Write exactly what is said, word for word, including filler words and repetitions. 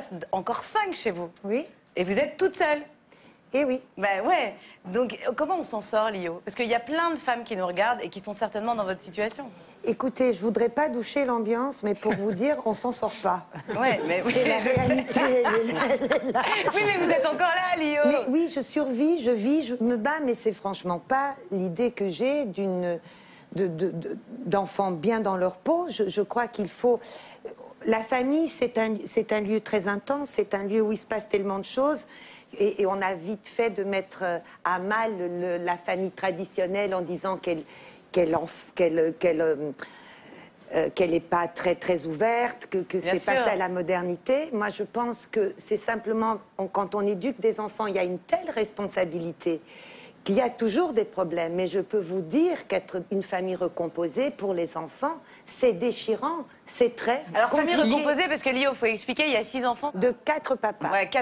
reste encore cinq chez vous. Oui. Et vous êtes toute seule. Eh oui. Ben ouais. Donc comment on s'en sort, Lio? Parce qu'il y a plein de femmes qui nous regardent et qui sont certainement dans votre situation. Écoutez, je voudrais pas doucher l'ambiance, mais pour vous dire, on s'en sort pas. Ouais, mais oui, la je... réalité. Oui, mais vous êtes encore là, Lio. Mais oui, je survis, je vis, je me bats, mais c'est franchement pas l'idée que j'ai d'une de, de, de, d'enfants bien dans leur peau. Je, je crois qu'il faut. La famille, c'est un, c'est un lieu très intense, c'est un lieu où il se passe tellement de choses. Et, et on a vite fait de mettre à mal le, la famille traditionnelle en disant qu'elle qu'elle qu'elle qu'elle euh, qu'elle n'est pas très très ouverte, que, que c'est pas ça la modernité. Moi, je pense que c'est simplement on, quand on éduque des enfants, il y a une telle responsabilité qu'il y a toujours des problèmes. Mais je peux vous dire qu'être une famille recomposée pour les enfants, c'est déchirant, c'est très. Alors compliqué. Famille recomposée, parce que Lio, faut expliquer, il y a six enfants de quatre papas. Ouais, quatre